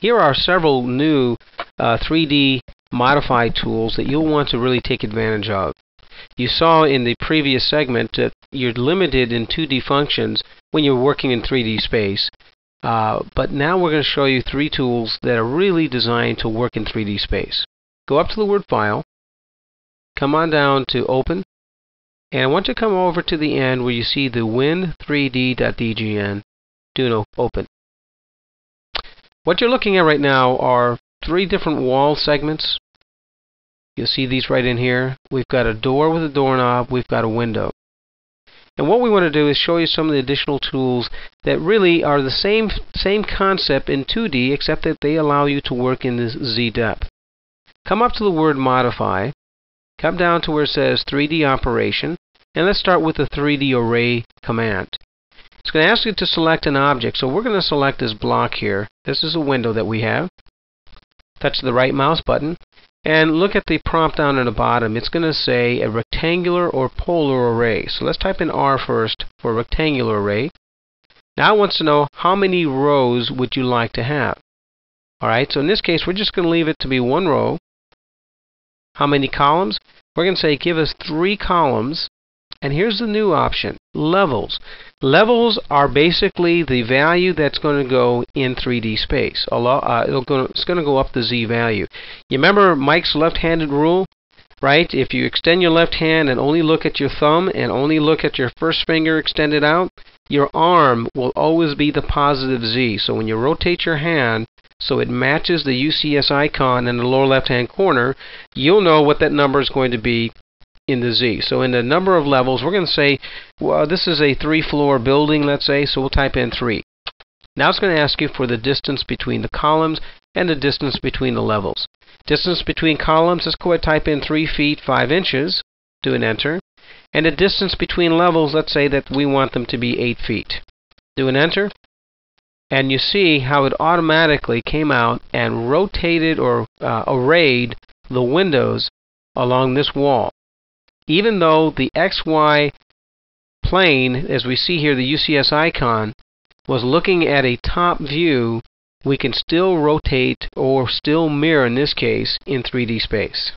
Here are several new 3D Modify tools that you'll want to really take advantage of. You saw in the previous segment that you're limited in 2D functions when you're working in 3D space. But now we're going to show you three tools that are really designed to work in 3D space. Go up to the word File, come on down to Open, and I want you to come over to the end where you see the Win3D.DGN. Do Open. What you're looking at right now are three different wall segments. You'll see these right in here. We've got a door with a doorknob, we've got a window. And what we want to do is show you some of the additional tools that really are the same concept in 2D, except that they allow you to work in this Z depth. Come up to the word Modify, come down to where it says 3D Operation, and let's start with the 3D Array command. It's going to ask you to select an object, so we're going to select this block here. This is a window that we have. Touch the right mouse button, and look at the prompt down at the bottom. It's going to say a rectangular or polar array. So let's type in R first for rectangular array. Now it wants to know how many rows would you like to have. Alright, so in this case we're just going to leave it to be one row. How many columns? We're going to say give us three columns. And here's the new option, levels. Levels are basically the value that's going to go in 3D space. It's going to go up the Z value. You remember Mike's left-handed rule, right? If you extend your left hand and only look at your thumb and only look at your first finger extended out, your arm will always be the positive Z. So when you rotate your hand so it matches the UCS icon in the lower left-hand corner, you'll know what that number is going to be in the Z. So in the number of levels, we're going to say, well, this is a 3-floor building, let's say, so we'll type in 3. Now it's going to ask you for the distance between the columns and the distance between the levels. Distance between columns, let's go ahead and type in 3 feet 5 inches, do an enter. And the distance between levels, let's say that we want them to be 8 feet. Do an enter. And you see how it automatically came out and rotated or arrayed the windows along this wall. Even though the XY plane, as we see here, the UCS icon, was looking at a top view, we can still rotate or still mirror in this case in 3D space.